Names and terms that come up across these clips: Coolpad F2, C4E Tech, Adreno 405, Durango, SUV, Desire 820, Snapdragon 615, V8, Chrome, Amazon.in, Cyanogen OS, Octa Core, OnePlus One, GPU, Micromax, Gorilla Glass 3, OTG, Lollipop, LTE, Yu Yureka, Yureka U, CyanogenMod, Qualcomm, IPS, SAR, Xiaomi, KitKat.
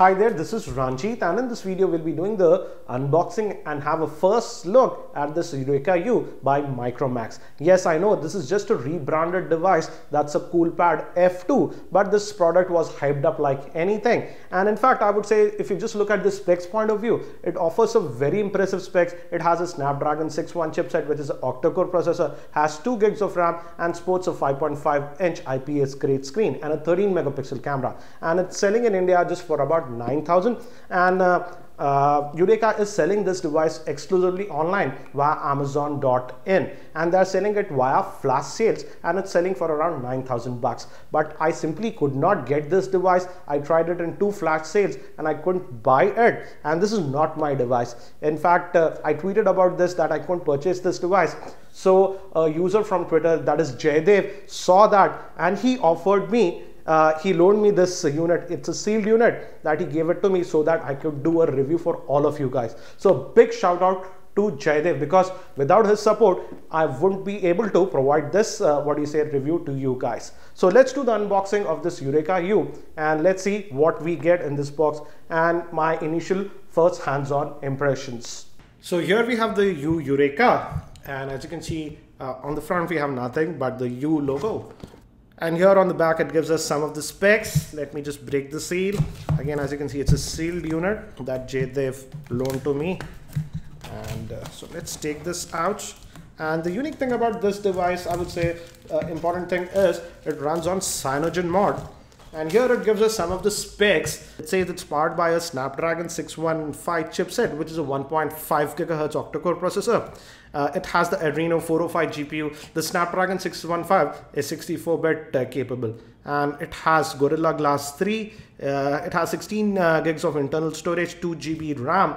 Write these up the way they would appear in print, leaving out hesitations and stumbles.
Hi there, this is Ranjit, and in this video we'll be doing the unboxing and have a first look at this Yureka U by Micromax. Yes, I know this is just a rebranded device, that's a Coolpad F2, but this product was hyped up like anything. And in fact, I would say if you just look at the specs point of view, it offers some very impressive specs. It has a Snapdragon 615 chipset, which is an octa-core processor, has 2 gigs of RAM and sports a 5.5-inch IPS grade screen and a 13-megapixel camera. And it's selling in India just for about 9,000, and Yureka is selling this device exclusively online via Amazon.in, and they're selling it via flash sales, and it's selling for around 9,000 bucks. But I simply could not get this device. I tried it in 2 flash sales and I couldn't buy it, and this is not my device. In fact, I tweeted about this that I couldn't purchase this device. So a user from Twitter, that is Jaydev, saw that and he offered me he loaned me this unit. It's a sealed unit that he gave it to me so that I could do a review for all of you guys. So big shout out to Jaydev, because without his support I wouldn't be able to provide this review to you guys. So let's do the unboxing of this Yureka U and let's see what we get in this box and my initial first hands-on impressions. So here we have the U Yureka, and as you can see on the front we have nothing but the U logo. And here on the back, it gives us some of the specs. Let me just break the seal. Again, as you can see, it's a sealed unit that Jaydev loaned to me. And so let's take this out. And the unique thing about this device, I would say, important thing is it runs on CyanogenMod. And here it gives us some of the specs. It says it's powered by a Snapdragon 615 chipset, which is a 1.5 gigahertz octa-core processor. It has the Adreno 405 GPU. The Snapdragon 615 is 64-bit capable, and it has Gorilla Glass 3. It has 16 gigs of internal storage, 2 GB RAM,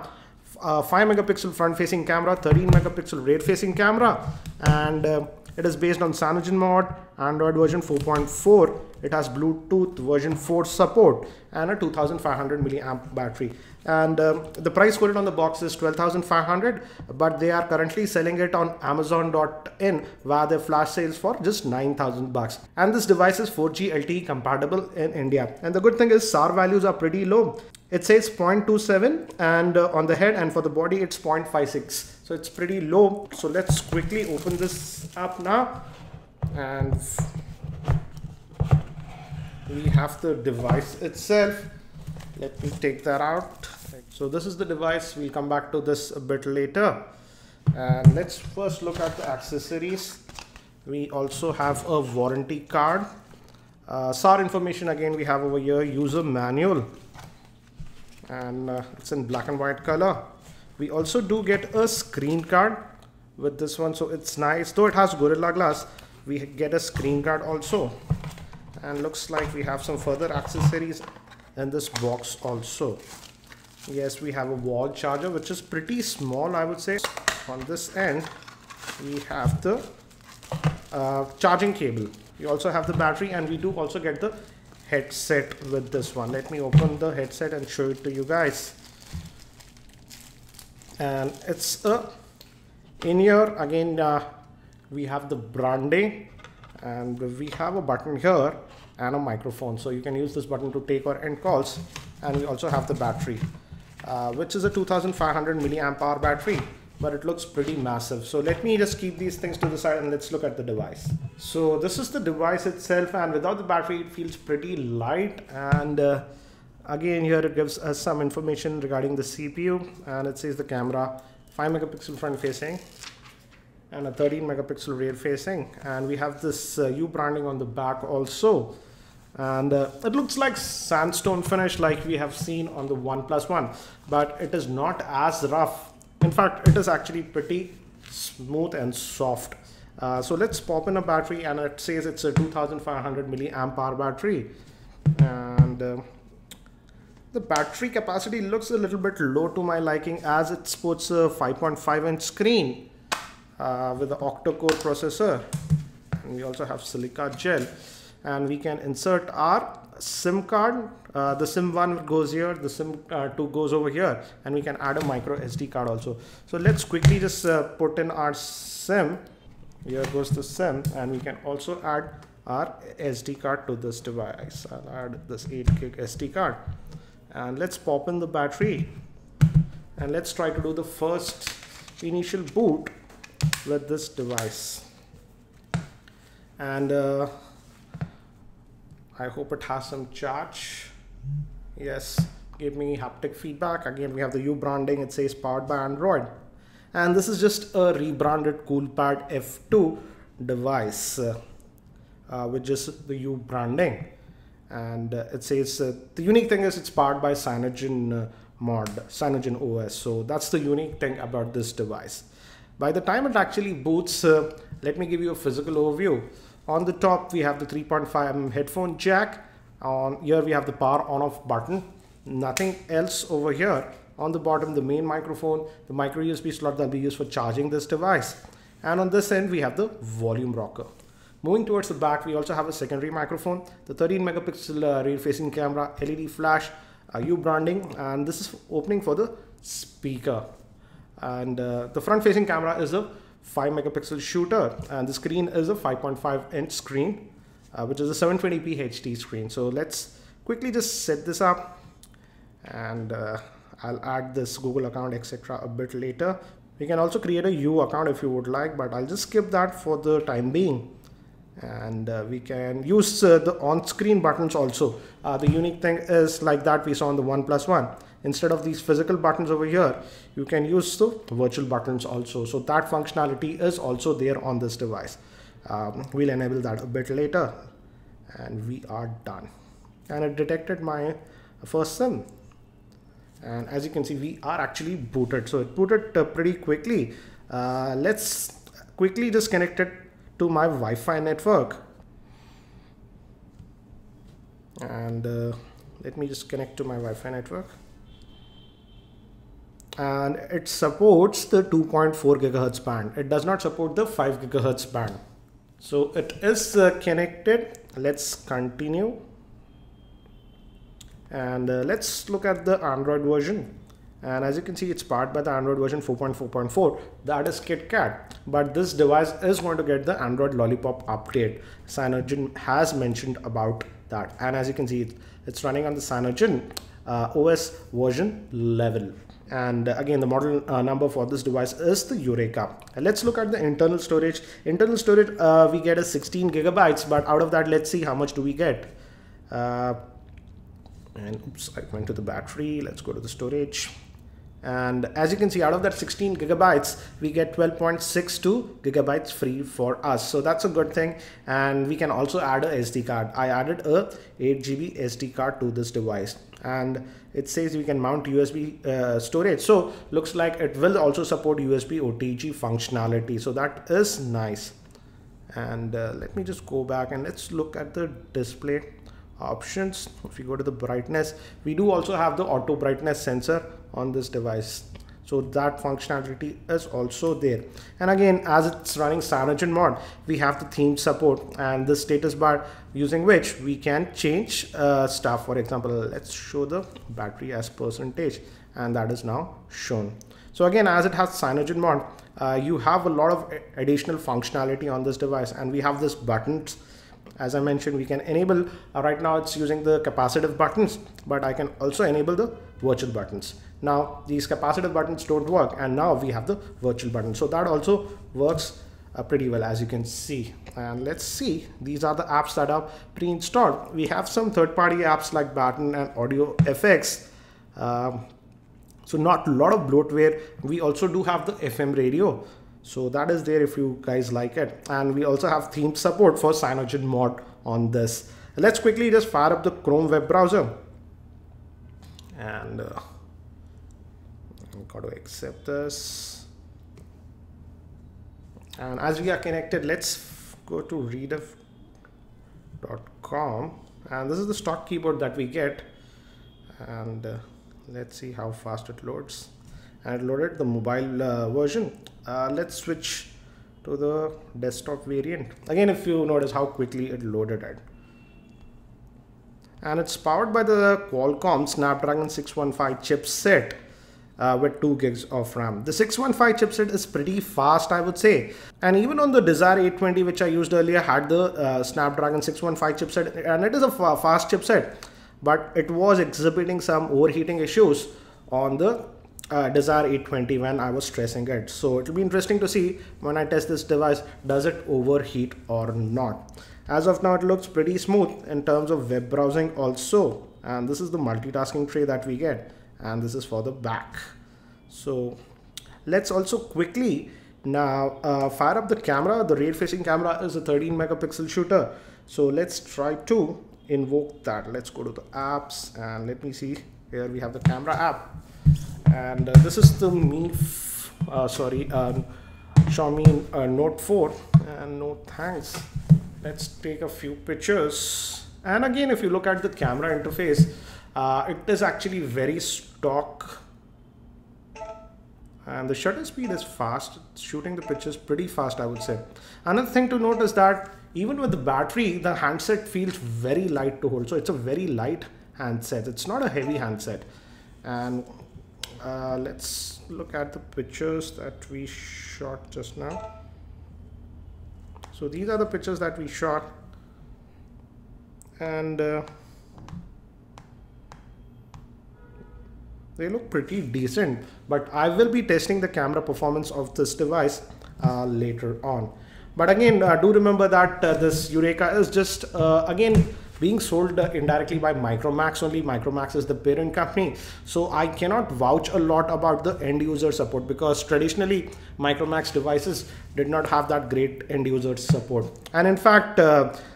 5 megapixel front-facing camera, 13 megapixel rear-facing camera, and it is based on CyanogenMod, Android version 4.4. It has Bluetooth version 4 support and a 2500 milliamp battery. And the price quoted on the box is 12,500, but they are currently selling it on Amazon.in via their flash sales for just 9,000 bucks. And this device is 4G LTE compatible in India. And the good thing is SAR values are pretty low. It says 0.27 and on the head, and for the body it's 0.56. So it's pretty low. So let's quickly open this up now. And we have the device itself. Let me take that out. So this is the device. We'll come back to this a bit later. And let's first look at the accessories. We also have a warranty card. SAR information again we have over here, user manual. And it's in black and white color. We also do get a screen card with this one. So it's nice. Though it has Gorilla Glass, we get a screen card also. And looks like we have some further accessories in this box also. Yes, we have a wall charger, which is pretty small, I would say. On this end, we have the charging cable. We also have the battery, and we do also get the headset with this one. Let me open the headset and show it to you guys. And it's a in-ear. Again, we have the branding, and we have a button here and a microphone, so you can use this button to take or end calls. And we also have the battery, which is a 2500 milliamp hour battery, but it looks pretty massive. So let me just keep these things to the side and let's look at the device. So this is the device itself, and without the battery it feels pretty light. And again, here it gives us some information regarding the CPU, and it says the camera 5 megapixel front facing and a 13 megapixel rear facing, and we have this U branding on the back also. And it looks like sandstone finish like we have seen on the OnePlus One, but it is not as rough. In fact, it is actually pretty smooth and soft. So let's pop in a battery, and it says it's a 2500 milliamp hour battery. And the battery capacity looks a little bit low to my liking, as it sports a 5.5-inch screen with the octa-core processor, and we also have silica gel, and we can insert our SIM card. The SIM 1 goes here, the SIM 2 goes over here, and we can add a micro SD card also. So let's quickly just put in our SIM. Here goes the SIM, and we can also add our SD card to this device. I'll add this 8 gig SD card, and let's pop in the battery and let's try to do the first initial boot with this device. And I hope it has some charge. Yes, give me haptic feedback. Again, we have the U branding. It says powered by Android. And this is just a rebranded Coolpad F2 device with just the U branding. And it says the unique thing is it's powered by Cyanogen OS. So that's the unique thing about this device. By the time it actually boots, let me give you a physical overview. On the top, we have the 3.5mm headphone jack. On here, we have the power on-off button. Nothing else over here. On the bottom, the main microphone, the micro USB slot that we use for charging this device. And on this end, we have the volume rocker. Moving towards the back, we also have a secondary microphone, the 13-megapixel rear-facing camera, LED flash, U branding, and this is opening for the speaker. And the front-facing camera is a 5-megapixel shooter, and the screen is a 5.5-inch screen, which is a 720p HD screen. So let's quickly just set this up, and I'll add this Google account, etc. a bit later. We can also create a U account if you would like, but I'll just skip that for the time being. And we can use the on-screen buttons also. The unique thing is, like that we saw on the OnePlus One, instead of these physical buttons over here, you can use the virtual buttons also. So that functionality is also there on this device. We'll enable that a bit later. And we are done. And it detected my first SIM. And as you can see, we are actually booted. So it booted pretty quickly. Let's quickly just connect it to my Wi-Fi network. And let me just connect to my Wi-Fi network. And it supports the 2.4 gigahertz band. It does not support the 5 gigahertz band. So it is connected. Let's continue. And let's look at the Android version. And as you can see, it's powered by the Android version 4.4.4. That is KitKat. But this device is going to get the Android Lollipop update. Cyanogen has mentioned about that. And as you can see, it's running on the Cyanogen OS version 11. And again, the model number for this device is the Yureka. And let's look at the internal storage. Internal storage, we get is 16 gigabytes. But out of that, let's see how much do we get. And oops, I went to the battery. Let's go to the storage. And as you can see, out of that 16 gigabytes, we get 12.62 gigabytes free for us. So that's a good thing. And we can also add a SD card. I added a 8GB SD card to this device. And it says we can mount USB storage. So looks like it will also support USB OTG functionality. So that is nice. And let me just go back and let's look at the display options. If you go to the brightness, we do also have the auto brightness sensor on this device, so that functionality is also there. And again, as it's running CyanogenMod, we have the theme support and the status bar, using which we can change stuff. For example, let's show the battery as percentage, and that is now shown. So again, as it has CyanogenMod, you have a lot of additional functionality on this device. And we have this buttons. As I mentioned, we can enable, right now it's using the capacitive buttons, but I can also enable the virtual buttons. Now these capacitive buttons don't work, and now we have the virtual button. So that also works pretty well, as you can see. And let's see, these are the apps that are pre-installed. We have some third-party apps like Baton and Audio FX. So not a lot of bloatware. We also do have the FM radio. So that is there if you guys like it. And we also have theme support for CyanogenMod on this. Let's quickly just fire up the Chrome web browser. And I've got to accept this. And as we are connected, let's go to readif.com. And this is the stock keyboard that we get. And let's see how fast it loads. And it loaded the mobile version. Let's switch to the desktop variant. Again, if you notice how quickly it loaded it. And it's powered by the Qualcomm Snapdragon 615 chipset with 2 gigs of RAM. The 615 chipset is pretty fast, I would say. And even on the Desire 820, which I used earlier, had the Snapdragon 615 chipset, and it is a fast chipset. but it was exhibiting some overheating issues on the Desire 820 when I was stressing it. So it'll be interesting to see when I test this device, does it overheat or not. As of now, it looks pretty smooth in terms of web browsing also. And this is the multitasking tray that we get, and this is for the back. So let's also quickly now fire up the camera. The rear facing camera is a 13 megapixel shooter. So let's try to invoke that. Let's go to the apps and let me see. Here we have the camera app. And this is the Xiaomi Note 4, and no thanks. Let's take a few pictures. And again, if you look at the camera interface, it is actually very stock. And the shutter speed is fast, it's shooting the pictures pretty fast, I would say. Another thing to note is that even with the battery, the handset feels very light to hold. So it's a very light handset. It's not a heavy handset. And let's look at the pictures that we shot just now. So these are the pictures that we shot, and they look pretty decent, but I will be testing the camera performance of this device later on. But again, do remember that this Yureka is just again being sold indirectly by Micromax only. Micromax is the parent company, so I cannot vouch a lot about the end user support, because traditionally Micromax devices did not have that great end user support. And in fact,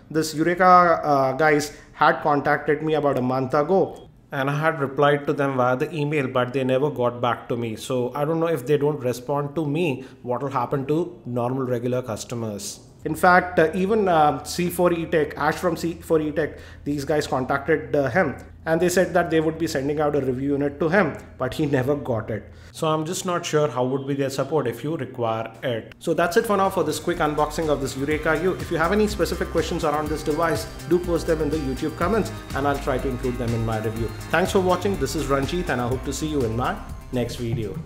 this Yureka guys had contacted me about a month ago, and I had replied to them via the email, but they never got back to me. So I don't know if they don't respond to me, what will happen to normal regular customers. In fact, even C4E Tech, Ash from C4E Tech, these guys contacted him, and they said that they would be sending out a review unit to him, but he never got it. So I'm just not sure how would be their support if you require it. So that's it for now for this quick unboxing of this Yureka U. If you have any specific questions around this device, do post them in the YouTube comments, and I'll try to include them in my review. Thanks for watching. This is Ranjit, and I hope to see you in my next video.